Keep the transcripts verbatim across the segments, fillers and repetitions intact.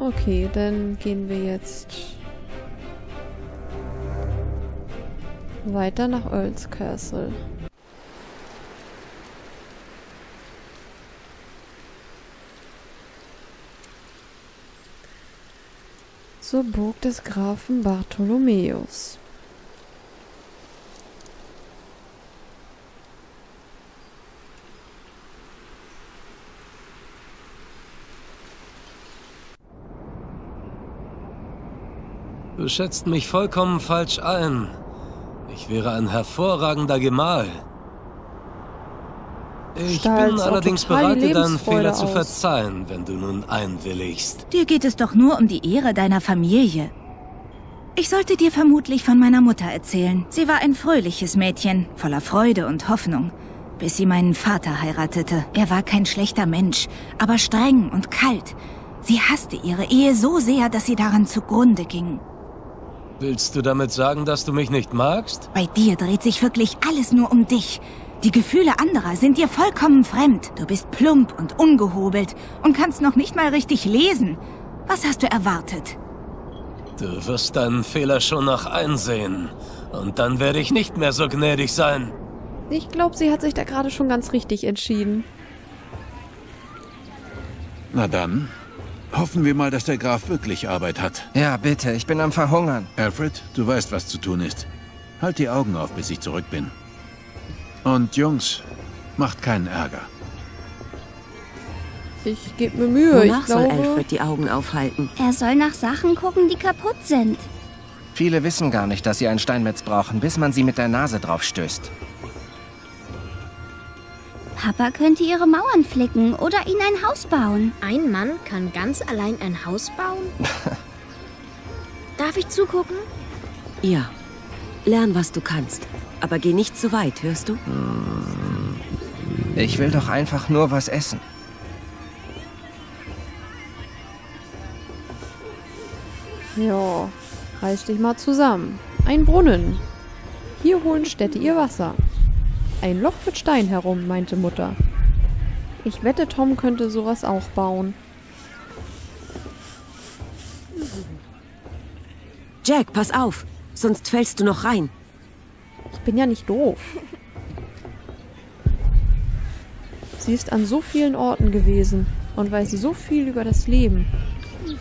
Okay, dann gehen wir jetzt weiter nach Earlscastle. Zur Burg des Grafen Bartholomäus. Du schätzt mich vollkommen falsch ein. Ich wäre ein hervorragender Gemahl. Ich Stahl's bin allerdings bereit, dir deinen Fehler aus. zu verzeihen, wenn du nun einwilligst. Dir geht es doch nur um die Ehre deiner Familie. Ich sollte dir vermutlich von meiner Mutter erzählen. Sie war ein fröhliches Mädchen, voller Freude und Hoffnung, bis sie meinen Vater heiratete. Er war kein schlechter Mensch, aber streng und kalt. Sie hasste ihre Ehe so sehr, dass sie daran zugrunde ging. Willst du damit sagen, dass du mich nicht magst? Bei dir dreht sich wirklich alles nur um dich. Die Gefühle anderer sind dir vollkommen fremd. Du bist plump und ungehobelt und kannst noch nicht mal richtig lesen. Was hast du erwartet? Du wirst deinen Fehler schon noch einsehen. Und dann werde ich nicht mehr so gnädig sein. Ich glaube, sie hat sich da gerade schon ganz richtig entschieden. Na dann, hoffen wir mal, dass der Graf wirklich Arbeit hat. Ja, bitte, ich bin am Verhungern. Alfred, du weißt, was zu tun ist. Halt die Augen auf, bis ich zurück bin. Und Jungs, macht keinen Ärger. Ich gebe mir Mühe, Wonach ich glaube... soll Alfred die Augen aufhalten? Er soll nach Sachen gucken, die kaputt sind. Viele wissen gar nicht, dass sie einen Steinmetz brauchen, bis man sie mit der Nase drauf stößt. Papa könnte ihre Mauern flicken oder ihnen ein Haus bauen. Ein Mann kann ganz allein ein Haus bauen? Darf ich zugucken? Ja. Lern, was du kannst. Aber geh nicht zu weit, hörst du? Ich will doch einfach nur was essen. Ja, reiß dich mal zusammen. Ein Brunnen. Hier holen Städte ihr Wasser. Ein Loch mit Stein herum, meinte Mutter. Ich wette, Tom könnte sowas auch bauen. Jack, pass auf, sonst fällst du noch rein. Ich bin ja nicht doof. Sie ist an so vielen Orten gewesen und weiß so viel über das Leben.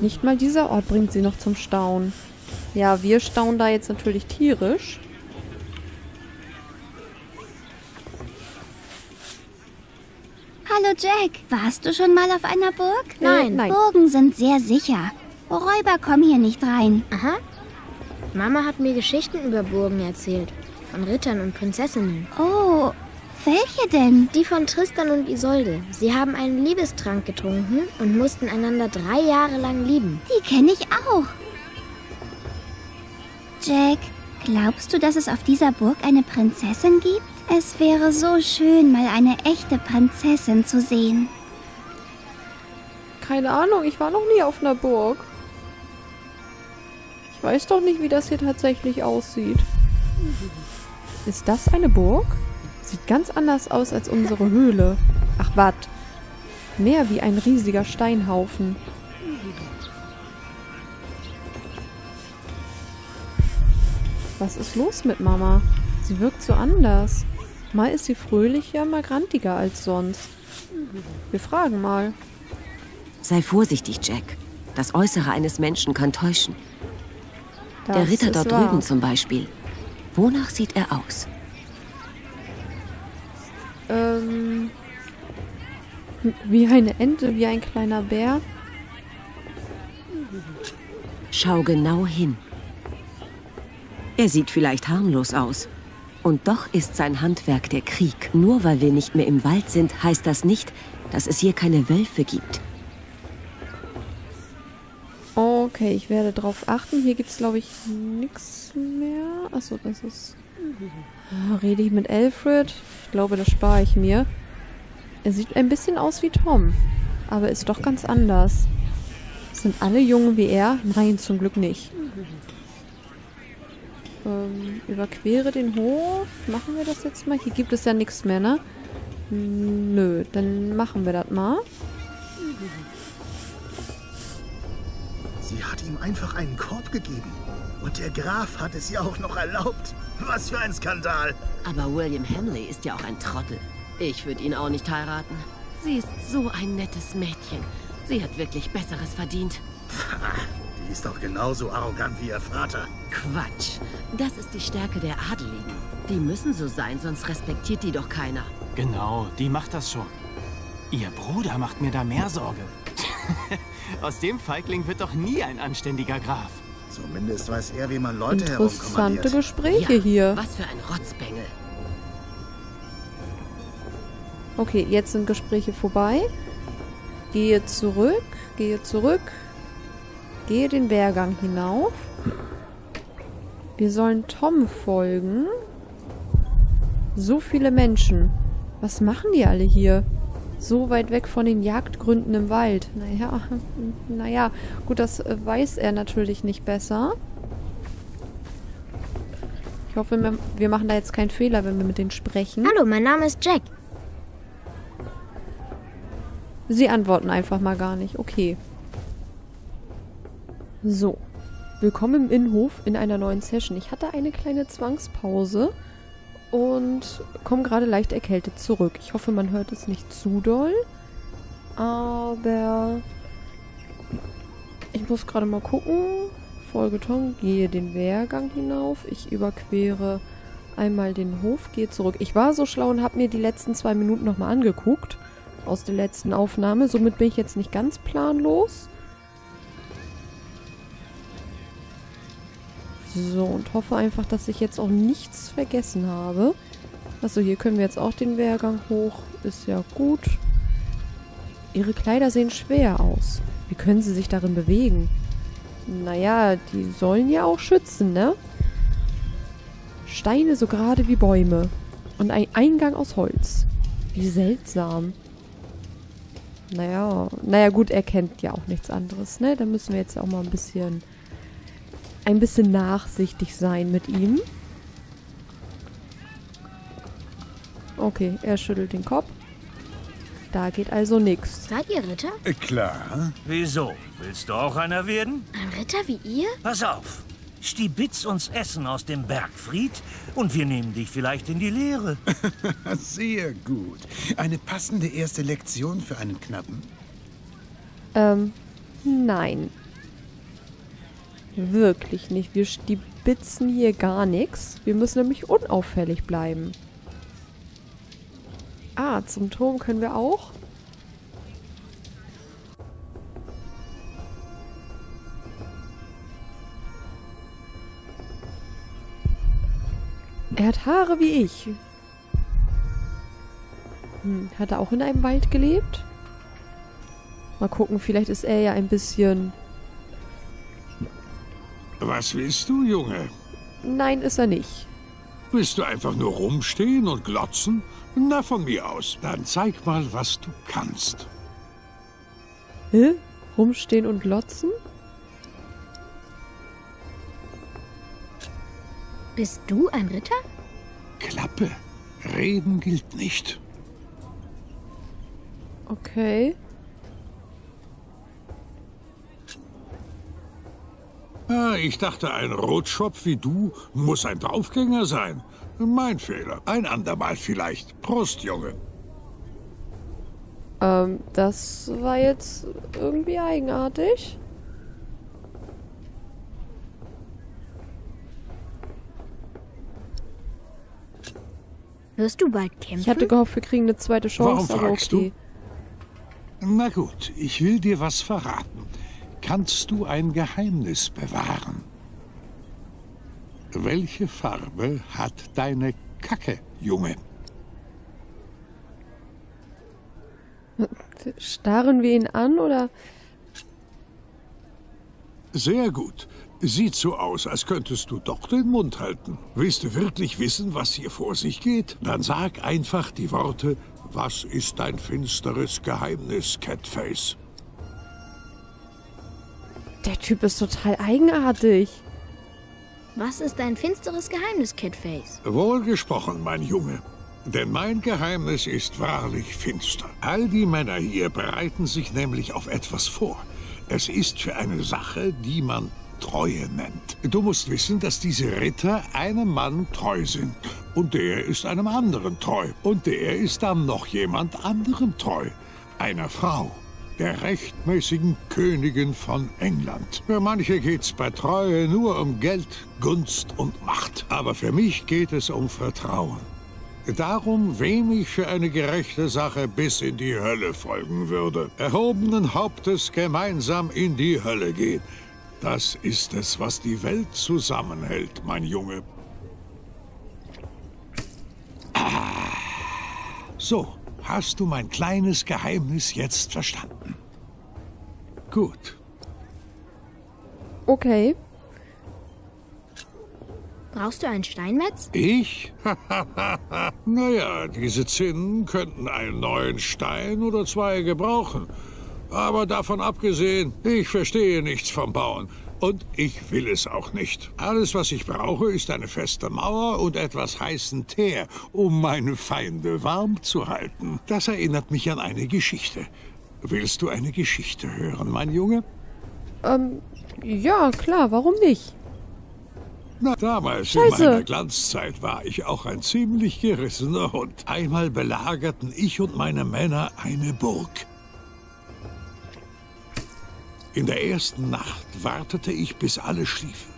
Nicht mal dieser Ort bringt sie noch zum Staunen. Ja, wir staunen da jetzt natürlich tierisch. Hallo Jack, warst du schon mal auf einer Burg? Nein. Nein. Burgen sind sehr sicher. Räuber kommen hier nicht rein. Aha. Mama hat mir Geschichten über Burgen erzählt. Von Rittern und Prinzessinnen. Oh, welche denn? Die von Tristan und Isolde. Sie haben einen Liebestrank getrunken und mussten einander drei Jahre lang lieben. Die kenne ich auch. Jack, glaubst du, dass es auf dieser Burg eine Prinzessin gibt? Es wäre so schön, mal eine echte Prinzessin zu sehen. Keine Ahnung, ich war noch nie auf einer Burg. Ich weiß doch nicht, wie das hier tatsächlich aussieht. Ist das eine Burg? Sieht ganz anders aus als unsere Höhle. Ach, was? Mehr wie ein riesiger Steinhaufen. Was ist los mit Mama? Sie wirkt so anders. Mal ist sie fröhlicher, mal grantiger als sonst. Wir fragen mal. Sei vorsichtig, Jack. Das Äußere eines Menschen kann täuschen. Das Der Ritter dort wahr. drüben zum Beispiel. Wonach sieht er aus? Ähm, wie eine Ente, wie ein kleiner Bär. Schau genau hin. Er sieht vielleicht harmlos aus. Und doch ist sein Handwerk der Krieg. Nur weil wir nicht mehr im Wald sind, heißt das nicht, dass es hier keine Wölfe gibt. Okay, ich werde drauf achten. Hier gibt es, glaube ich, nichts mehr. Achso, das ist... Rede ich mit Alfred? Ich glaube, das spare ich mir. Er sieht ein bisschen aus wie Tom, aber ist doch ganz anders. Sind alle Jungen wie er? Nein, zum Glück nicht. Ähm, überquere den Hof. Machen wir das jetzt mal? Hier gibt es ja nichts mehr, ne? Nö, dann machen wir das mal. Sie hat ihm einfach einen Korb gegeben. Und der Graf hat es ihr auch noch erlaubt. Was für ein Skandal. Aber William Hamley ist ja auch ein Trottel. Ich würde ihn auch nicht heiraten. Sie ist so ein nettes Mädchen. Sie hat wirklich Besseres verdient. Die ist doch genauso arrogant wie ihr Vater. Quatsch. Das ist die Stärke der Adeligen. Die müssen so sein, sonst respektiert die doch keiner. Genau, die macht das schon. Ihr Bruder macht mir da mehr Sorge. Aus dem Feigling wird doch nie ein anständiger Graf. Zumindest weiß er, wie man Leute herumkommandiert. Interessante Gespräche ja, hier. Was für ein Rotzbengel. Okay, jetzt sind Gespräche vorbei. Gehe zurück, gehe zurück. Gehe den Wehrgang hinauf. Wir sollen Tom folgen. So viele Menschen. Was machen die alle hier? So weit weg von den Jagdgründen im Wald. Naja, naja. Gut, das weiß er natürlich nicht besser. Ich hoffe, wir machen da jetzt keinen Fehler, wenn wir mit denen sprechen. Hallo, mein Name ist Jack. Sie antworten einfach mal gar nicht. Okay. So. Willkommen im Innenhof in einer neuen Session. Ich hatte eine kleine Zwangspause und komme gerade leicht erkältet zurück. Ich hoffe, man hört es nicht zu doll. Aber ich muss gerade mal gucken. Folge Tom, gehe den Wehrgang hinauf. Ich überquere einmal den Hof, gehe zurück. Ich war so schlau und habe mir die letzten zwei Minuten nochmal angeguckt. Aus der letzten Aufnahme. Somit bin ich jetzt nicht ganz planlos. So, und hoffe einfach, dass ich jetzt auch nichts vergessen habe. Achso, hier können wir jetzt auch den Wehrgang hoch. Ist ja gut. Ihre Kleider sehen schwer aus. Wie können sie sich darin bewegen? Naja, die sollen ja auch schützen, ne? Steine so gerade wie Bäume. Und ein Eingang aus Holz. Wie seltsam. Naja, naja gut, er kennt ja auch nichts anderes, ne? Da müssen wir jetzt auch mal ein bisschen, ein bisschen nachsichtig sein mit ihm. Okay, er schüttelt den Kopf. Da geht also nichts. Seid ihr Ritter? Klar. Wieso? Willst du auch einer werden? Ein Ritter wie ihr? Pass auf. Stiebitz uns Essen aus dem Bergfried und wir nehmen dich vielleicht in die Lehre. Sehr gut. Eine passende erste Lektion für einen Knappen. Ähm, nein. Wirklich nicht. Wir stiebitzen hier gar nichts. Wir müssen nämlich unauffällig bleiben. Ah, zum Turm können wir auch. Er hat Haare wie ich. Hm, hat er auch in einem Wald gelebt? Mal gucken, vielleicht ist er ja ein bisschen... Was willst du, Junge? Nein, ist er nicht. Willst du einfach nur rumstehen und glotzen? Na, von mir aus. Dann zeig mal, was du kannst. Hä? Rumstehen und glotzen? Bist du ein Ritter? Klappe. Reden gilt nicht. Okay. Ah, ich dachte, ein Rotschopf wie du muss ein Draufgänger sein. Mein Fehler. Ein andermal vielleicht. Prost, Junge. Ähm, das war jetzt irgendwie eigenartig. Wirst du bald kämpfen? Ich hatte gehofft, wir kriegen eine zweite Chance. Warum fragst du? Na gut, ich will dir was verraten. Kannst du ein Geheimnis bewahren? Welche Farbe hat deine Kacke, Junge? Starren wir ihn an, oder? Sehr gut. Sieht so aus, als könntest du doch den Mund halten. Willst du wirklich wissen, was hier vor sich geht? Dann sag einfach die Worte, was ist dein finsteres Geheimnis, Catface? Der Typ ist total eigenartig. Was ist dein finsteres Geheimnis, Catface? Wohlgesprochen, mein Junge. Denn mein Geheimnis ist wahrlich finster. All die Männer hier bereiten sich nämlich auf etwas vor. Es ist für eine Sache, die man Treue nennt. Du musst wissen, dass diese Ritter einem Mann treu sind. Und der ist einem anderen treu. Und der ist dann noch jemand anderem treu. Einer Frau. Der rechtmäßigen Königin von England. Für manche geht's bei Treue nur um Geld, Gunst und Macht. Aber für mich geht es um Vertrauen. Darum, wem ich für eine gerechte Sache bis in die Hölle folgen würde. Erhobenen Hauptes gemeinsam in die Hölle gehen. Das ist es, was die Welt zusammenhält, mein Junge. Ah. So, hast du mein kleines Geheimnis jetzt verstanden? Gut. Okay. Brauchst du einen Steinmetz? Ich? Naja, diese Zinnen könnten einen neuen Stein oder zwei gebrauchen. Aber davon abgesehen, ich verstehe nichts vom Bauen. Und ich will es auch nicht. Alles, was ich brauche, ist eine feste Mauer und etwas heißen Teer, um meine Feinde warm zu halten. Das erinnert mich an eine Geschichte. Willst du eine Geschichte hören, mein Junge? Ähm, ja, klar, warum nicht? Na, damals Scheiße. In meiner Glanzzeit war ich auch ein ziemlich gerissener Hund. Einmal belagerten ich und meine Männer eine Burg. In der ersten Nacht wartete ich, bis alle schliefen.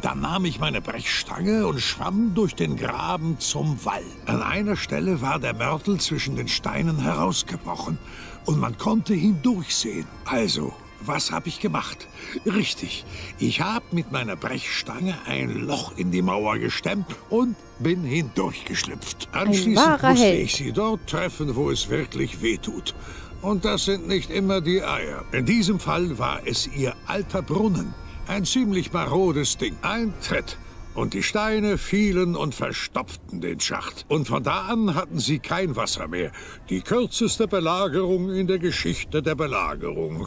Dann nahm ich meine Brechstange und schwamm durch den Graben zum Wall. An einer Stelle war der Mörtel zwischen den Steinen herausgebrochen und man konnte hindurchsehen. Also... Was habe ich gemacht? Richtig, ich habe mit meiner Brechstange ein Loch in die Mauer gestemmt und bin hindurchgeschlüpft. Anschließend musste ich sie dort treffen, wo es wirklich wehtut. Und das sind nicht immer die Eier. In diesem Fall war es ihr alter Brunnen. Ein ziemlich marodes Ding. Ein Tritt. Und die Steine fielen und verstopften den Schacht. Und von da an hatten sie kein Wasser mehr. Die kürzeste Belagerung in der Geschichte der Belagerung.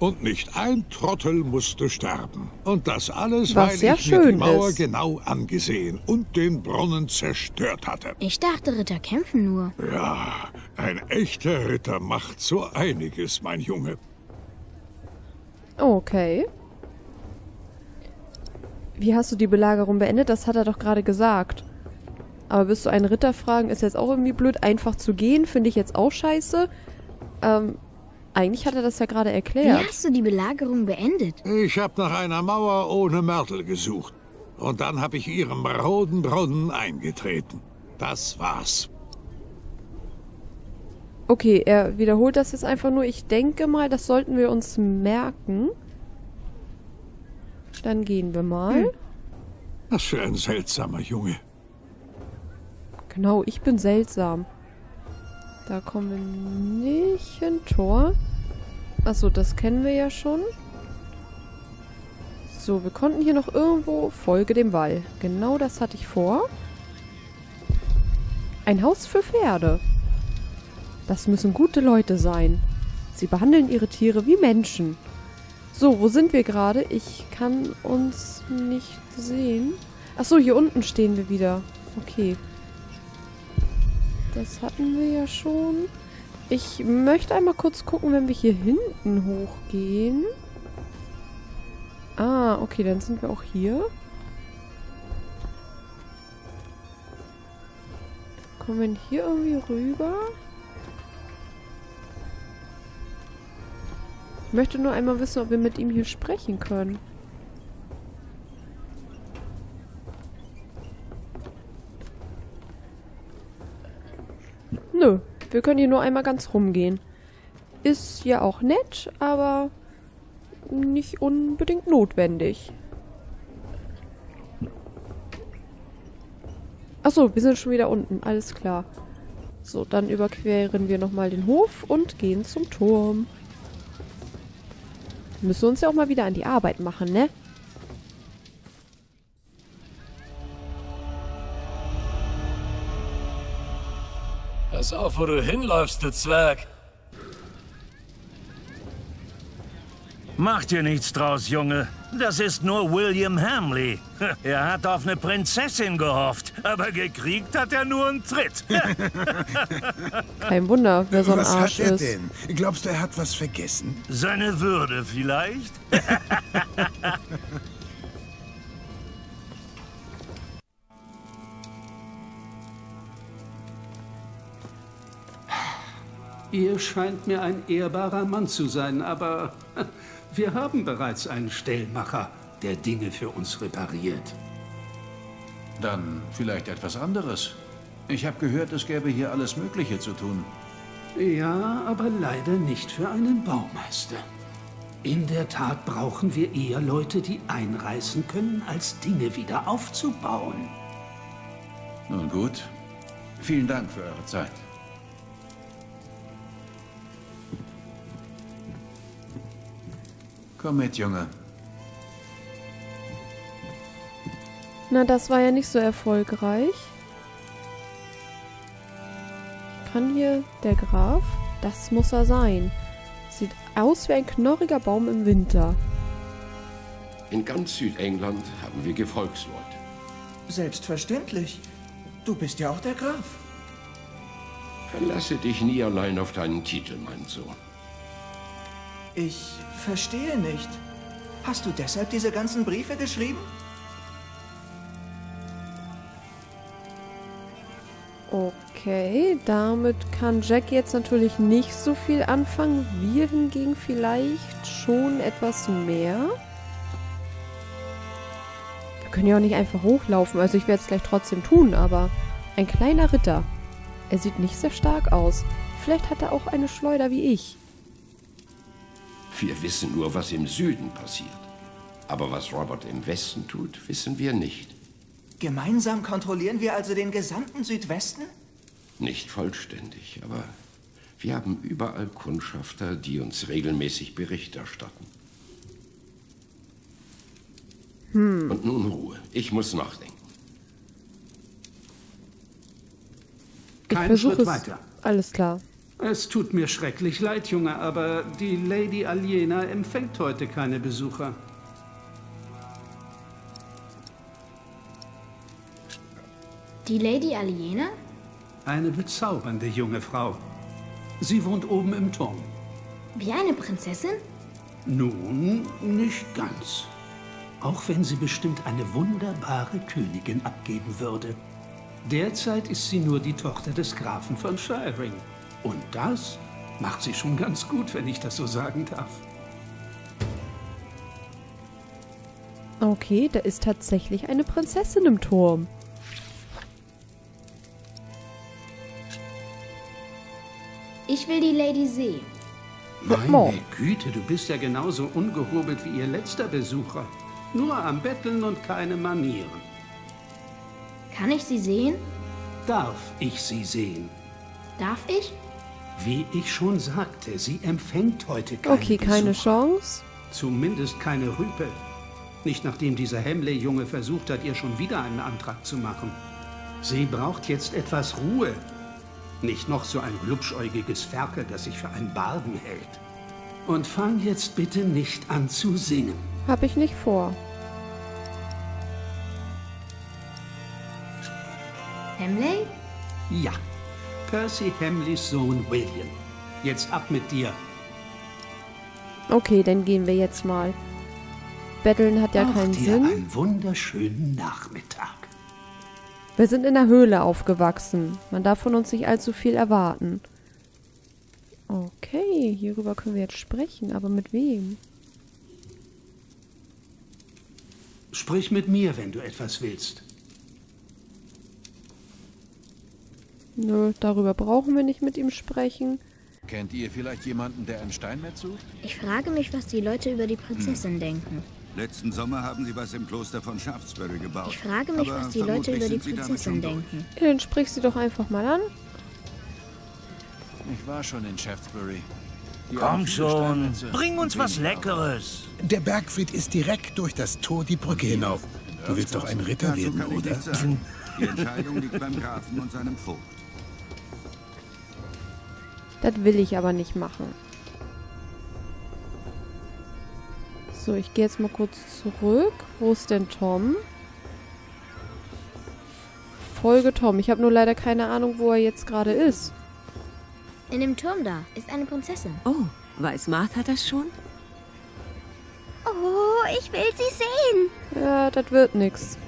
Und nicht ein Trottel musste sterben. Und das alles, weil ich mir die Mauer genau angesehen und den Brunnen zerstört hatte. Ich dachte, Ritter kämpfen nur. Ja, ein echter Ritter macht so einiges, mein Junge. Okay. Wie hast du die Belagerung beendet? Das hat er doch gerade gesagt. Aber bist du einen Ritter fragen, ist jetzt auch irgendwie blöd. Einfach zu gehen, finde ich jetzt auch scheiße. Ähm, eigentlich hat er das ja gerade erklärt. Wie hast du die Belagerung beendet? Ich habe nach einer Mauer ohne Mörtel gesucht. Und dann habe ich ihren maroden Brunnen eingetreten. Das war's. Okay, er wiederholt das jetzt einfach nur. Ich denke mal, das sollten wir uns merken. Dann gehen wir mal. Hm. Was für ein seltsamer Junge. Genau, ich bin seltsam. Da kommen wir nicht hin. Tor. Achso, das kennen wir ja schon. So, wir konnten hier noch irgendwo... Folge dem Wall. Genau das hatte ich vor. Ein Haus für Pferde. Das müssen gute Leute sein. Sie behandeln ihre Tiere wie Menschen. So, wo sind wir gerade? Ich kann uns nicht sehen. Achso, hier unten stehen wir wieder. Okay. Das hatten wir ja schon. Ich möchte einmal kurz gucken, wenn wir hier hinten hochgehen. Ah, okay, dann sind wir auch hier. Kommen wir hier irgendwie rüber? Ich möchte nur einmal wissen, ob wir mit ihm hier sprechen können. Nö, wir können hier nur einmal ganz rumgehen. Ist ja auch nett, aber nicht unbedingt notwendig. Achso, wir sind schon wieder unten, alles klar. So, dann überqueren wir nochmal den Hof und gehen zum Turm. Müssen wir uns ja auch mal wieder an die Arbeit machen, ne? Pass auf, wo du hinläufst, du Zwerg. Mach dir nichts draus, Junge. Das ist nur William Hamley. Er hat auf eine Prinzessin gehofft. aber gekriegt hat er nur einen Tritt. Kein Wunder, wer so ein Arsch ist. Was hat er denn? Glaubst du, er hat was vergessen? Seine Würde vielleicht? Ihr scheint mir ein ehrbarer Mann zu sein, aber wir haben bereits einen Stellmacher, der Dinge für uns repariert. Dann vielleicht etwas anderes. Ich habe gehört, es gäbe hier alles Mögliche zu tun. Ja, aber leider nicht für einen Baumeister. In der Tat brauchen wir eher Leute, die einreißen können, als Dinge wieder aufzubauen. Nun gut. Vielen Dank für eure Zeit. Komm mit, Junge. Na, das war ja nicht so erfolgreich. Ich kann hier... Der Graf? Das muss er sein. Sieht aus wie ein knorriger Baum im Winter. In ganz Südengland haben wir Gefolgsleute. Selbstverständlich. Du bist ja auch der Graf. Verlasse dich nie allein auf deinen Titel, mein Sohn. Ich verstehe nicht. Hast du deshalb diese ganzen Briefe geschrieben? Okay, damit kann Jack jetzt natürlich nicht so viel anfangen. Wir hingegen vielleicht schon etwas mehr. Wir können ja auch nicht einfach hochlaufen. Also ich werde es gleich trotzdem tun, aber ein kleiner Ritter. Er sieht nicht sehr stark aus. Vielleicht hat er auch eine Schleuder wie ich. Wir wissen nur, was im Süden passiert. Aber was Robert im Westen tut, wissen wir nicht. Gemeinsam kontrollieren wir also den gesamten Südwesten? Nicht vollständig, aber wir haben überall Kundschafter, die uns regelmäßig Bericht erstatten. Hm. Und nun Ruhe. Ich muss nachdenken. Kein Schritt weiter. Alles klar. Es tut mir schrecklich leid, Junge, aber die Lady Aliena empfängt heute keine Besucher. Die Lady Aliena? Eine bezaubernde junge Frau. Sie wohnt oben im Turm. Wie eine Prinzessin? Nun, nicht ganz. Auch wenn sie bestimmt eine wunderbare Königin abgeben würde. Derzeit ist sie nur die Tochter des Grafen von Shiring. Und das macht sie schon ganz gut, wenn ich das so sagen darf. Okay, da ist tatsächlich eine Prinzessin im Turm. Ich will die Lady sehen. Meine Güte, du bist ja genauso ungehobelt wie ihr letzter Besucher. Nur am Betteln und keine Manieren. Kann ich sie sehen? Darf ich sie sehen? Darf ich? Wie ich schon sagte, sie empfängt heute keine Okay, Besucher. Keine Chance. Zumindest keine Rüpe. Nicht nachdem dieser Hamley-Junge versucht hat, ihr schon wieder einen Antrag zu machen. Sie braucht jetzt etwas Ruhe. Nicht noch so ein glubschäugiges Ferkel, das sich für einen Barden hält. Und fang jetzt bitte nicht an zu singen. Hab ich nicht vor. Hamley? Ja. Percy Hamleighs Sohn William. Jetzt ab mit dir. Okay, dann gehen wir jetzt mal. Betteln hat ja Auch keinen dir Sinn. Einen wunderschönen Nachmittag. Wir sind in der Höhle aufgewachsen. Man darf von uns nicht allzu viel erwarten. Okay, hierüber können wir jetzt sprechen, aber mit wem? Sprich mit mir, wenn du etwas willst. Nö, darüber brauchen wir nicht mit ihm sprechen. Kennt ihr vielleicht jemanden, der ein Steinmetz sucht? Ich frage mich, was die Leute über die Prinzessin hm. denken. Letzten Sommer haben sie was im Kloster von Shaftesbury gebaut. Ich frage mich, aber was die Leute über die Prinzessin denken. Ja, dann sprich sie doch einfach mal an. Ich war schon in Shaftesbury. Die Komm schon, bring uns was Leckeres. Der Bergfried ist direkt durch das Tor die Brücke hinauf. Du willst doch ein Ritter werden, oder? Die Entscheidung liegt beim Grafen und seinem Vogt. Das will ich aber nicht machen. So, ich gehe jetzt mal kurz zurück. Wo ist denn Tom? Folge Tom. Ich habe nur leider keine Ahnung, wo er jetzt gerade ist. In dem Turm da ist eine Prinzessin. Oh, weiß Martha das schon? Oh, ich will sie sehen. Ja, das wird nix.